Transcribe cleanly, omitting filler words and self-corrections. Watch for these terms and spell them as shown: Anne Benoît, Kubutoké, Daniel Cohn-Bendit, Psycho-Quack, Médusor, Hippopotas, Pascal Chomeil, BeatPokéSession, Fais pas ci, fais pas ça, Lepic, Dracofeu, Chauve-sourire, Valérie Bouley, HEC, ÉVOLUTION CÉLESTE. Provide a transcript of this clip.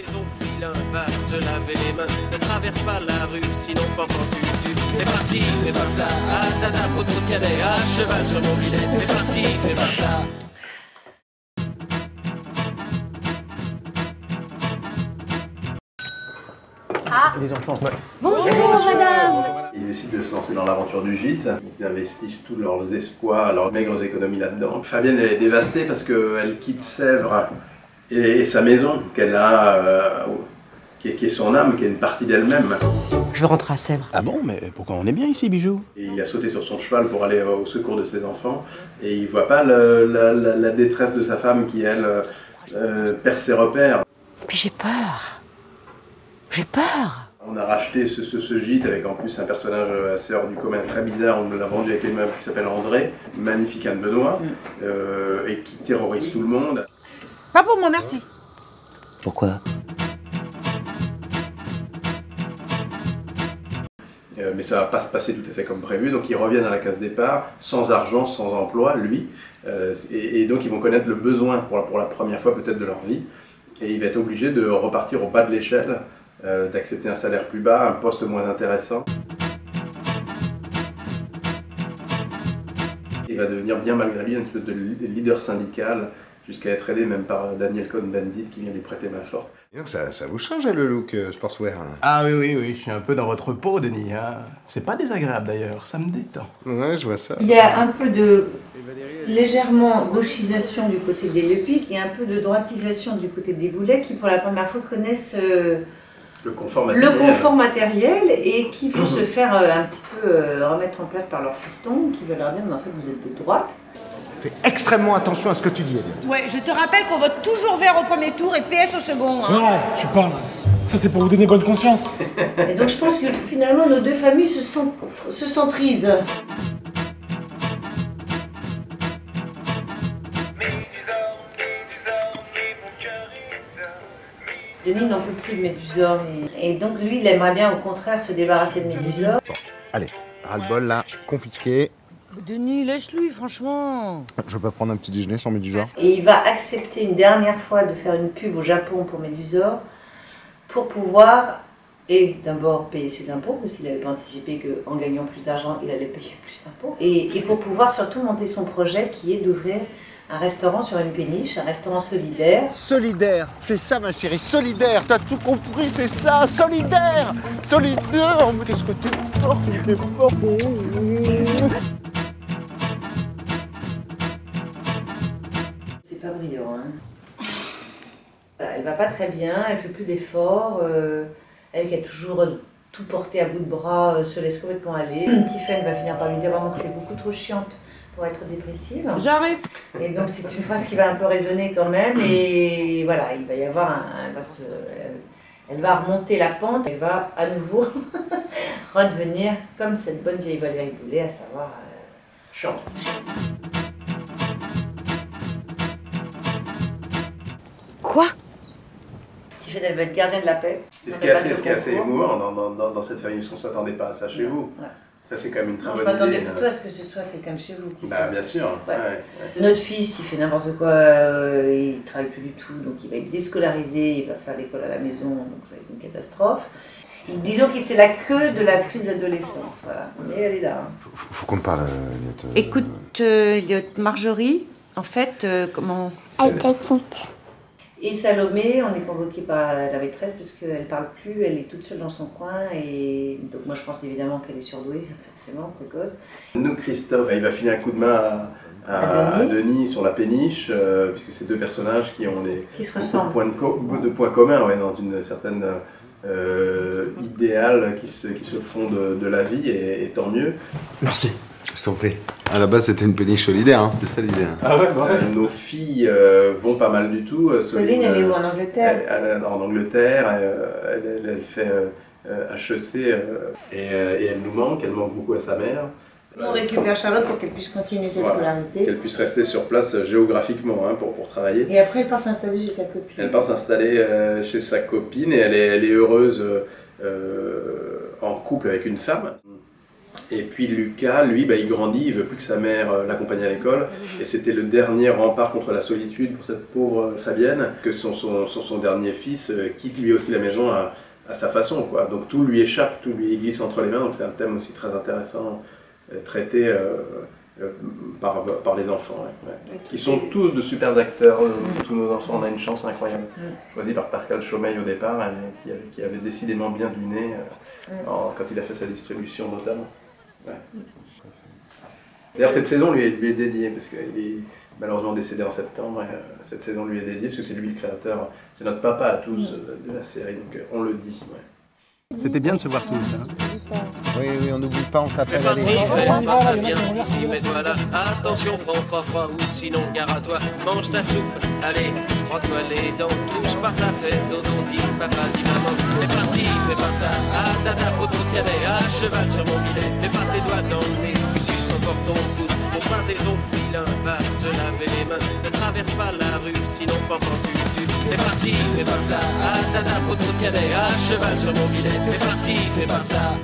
des autres vilains, va te laver les mains. Ne traverse pas la rue, sinon pendant tu fais pas ci, fais pas ça. Ah, dada, faut trop de cadet, à cheval sur mon bilet. Fais pas ci, fais pas ça. Ah. Les enfants. Ouais. Bonjour madame. Ils décident de se lancer dans l'aventure du gîte. Ils investissent tous leurs espoirs, leurs maigres économies là-dedans. Fabienne est dévastée parce qu'elle quitte Sèvres et sa maison, qu'elle a, qui est son âme, qui est une partie d'elle-même. Je veux rentrer à Sèvres. Ah bon, mais pourquoi on est bien ici, Bijou? Et il a sauté sur son cheval pour aller au secours de ses enfants et il voit pas la détresse de sa femme qui, elle, perd ses repères. Puis j'ai peur. J'ai peur. On a racheté ce gîte avec en plus un personnage assez hors du commun, très bizarre. On l'a vendu avec une meuf qui s'appelle André, magnifique Anne Benoît, et qui terrorise tout le monde. Pas pour moi, merci. Pourquoi? Mais ça va pas se passer tout à fait comme prévu, donc ils reviennent à la case départ, sans argent, sans emploi, lui. Et donc ils vont connaître le besoin pour la première fois peut-être de leur vie, et il va être obligé de repartir au bas de l'échelle. D'accepter un salaire plus bas, un poste moins intéressant. Il va devenir bien malgré lui une espèce de leader syndical, jusqu'à être aidé même par Daniel Cohn-Bendit qui vient lui prêter main forte. Ça vous change le look sportswear, hein. Ah oui, je suis un peu dans votre peau, Denis. Hein. C'est pas désagréable d'ailleurs, ça me détend. Ouais, je vois ça. Il y a un peu de légèrement gauchisation du côté des Lepic et un peu de droitisation du côté des Bouley qui pour la première fois connaissent... Le confort matériel et qui vont se faire un petit peu remettre en place par leur fiston qui va leur dire mais en fait vous êtes de droite. Fais extrêmement attention à ce que tu dis, Eliane. Ouais, je te rappelle qu'on vote toujours vert au premier tour et PS au second. Hein. Non, tu parles. Ça c'est pour vous donner bonne conscience. Et donc je pense que finalement nos deux familles se centrisent. Denis n'en peut plus de Médusor et donc lui il aimerait bien au contraire se débarrasser de Médusor. Bon, allez, ras-le-bol là, confisqué. Denis, lâche-lui franchement. Je peux pas prendre un petit déjeuner sans Médusor. Et il va accepter une dernière fois de faire une pub au Japon pour Médusor pour pouvoir d'abord payer ses impôts parce qu'il n'avait pas anticipé qu'en gagnant plus d'argent il allait payer plus d'impôts et pour pouvoir surtout monter son projet qui est d'ouvrir un restaurant sur une péniche, un restaurant solidaire. Solidaire, c'est ça ma chérie, solidaire, t'as tout compris, c'est ça, solidaire, solidaire, mais qu'est-ce que t'es fort, t'es fort. C'est pas brillant, hein. Voilà, elle va pas très bien, elle fait plus d'efforts, elle qui a toujours tout porté à bout de bras, se laisse complètement aller. Tiffany va finir par lui dire vraiment que t'es beaucoup trop chiante pour être dépressive. J'arrive. Et donc c'est une phrase qui va un peu résonner quand même et voilà, il va y avoir elle va remonter la pente, elle va à nouveau redevenir comme cette bonne vieille Valérie Bouley, à savoir chante. Quoi? Elle va être gardienne de la paix. Et ce qui est assez émouvant dans cette famille, parce qu'on ne s'attendait pas à ça chez vous. Ouais. Ça, c'est quand même une très bonne idée. Je m'attendais plutôt à ce que ce soit quelqu'un de chez vous. Bah, bien sûr. Ouais. Ouais. Notre fils, il fait n'importe quoi, il ne travaille plus du tout, donc il va être déscolarisé, il va faire l'école à la maison, donc ça va être une catastrophe. Et disons que c'est la queue de la crise d'adolescence, voilà. Mais elle est là. Hein. Faut qu'on parle, Eliott. Écoute, Eliott, Marjorie, en fait, comment... Elle te quitte. Et Salomé, on est convoqué par la maîtresse parce qu'elle ne parle plus, elle est toute seule dans son coin et donc moi je pense évidemment qu'elle est surdouée, forcément, précoce. Nous, Christophe, il va filer un coup de main à Denis sur la péniche, puisque c'est deux personnages qui ont des points communs, ouais, dans une certaine idéal qui se font de la vie et tant mieux. Merci. Je t'en prie. À la base, c'était une péniche solidaire, hein, c'était ça l'idée. Hein. Ah ouais, bah ouais. Nos filles vont pas mal du tout. Soline, elle est où, en Angleterre? En Angleterre, elle fait HEC et elle manque beaucoup à sa mère. On récupère Charlotte pour qu'elle puisse continuer sa scolarité. Qu'elle puisse rester sur place géographiquement, hein, pour travailler. Et après, elle part s'installer chez sa copine. Elle part s'installer chez sa copine et elle est heureuse en couple avec une femme. Et puis Lucas, lui, il grandit, il veut plus que sa mère l'accompagne à l'école. Et c'était le dernier rempart contre la solitude pour cette pauvre Fabienne, que son dernier fils quitte lui aussi la maison à sa façon, quoi. Donc tout lui échappe, tout lui glisse entre les mains. Donc c'est un thème aussi très intéressant, traité par les enfants. Ouais, ouais. Qui sont tous de super acteurs, tous nos enfants. On a une chance incroyable. Choisi par Pascal Chomeil au départ, qui avait décidément bien du nez quand il a fait sa distribution notamment. Ouais. D'ailleurs cette saison lui est dédiée, parce qu'il est malheureusement décédé en septembre, et cette saison lui est dédiée parce que c'est lui le créateur, c'est notre papa à tous de la série, donc on le dit. Ouais. C'était bien de se voir tous. Hein. Oui, oui, on n'oublie pas, on s'appelle à l'école. Fais pas ça bien, si mets-toi là, attention, prends pas froid ou sinon gare à toi, mange ta soupe, allez, croise-toi les dents, touche pas ça, fais dodo, dis papa, dis maman, fais pas ci, fais pas ça, à dada, au dos de cadet, à cheval sur mon bidet, fais pas tes doigts dans le nez, suce encore ton pouce, au pain des autres vilains, va te laver les mains, ne traverse pas la rue, sinon pendant tu fais pas ci, fais pas ça, à dada, au dos de cadet, à cheval sur mon bidet, fais pas ci, fais pas ça.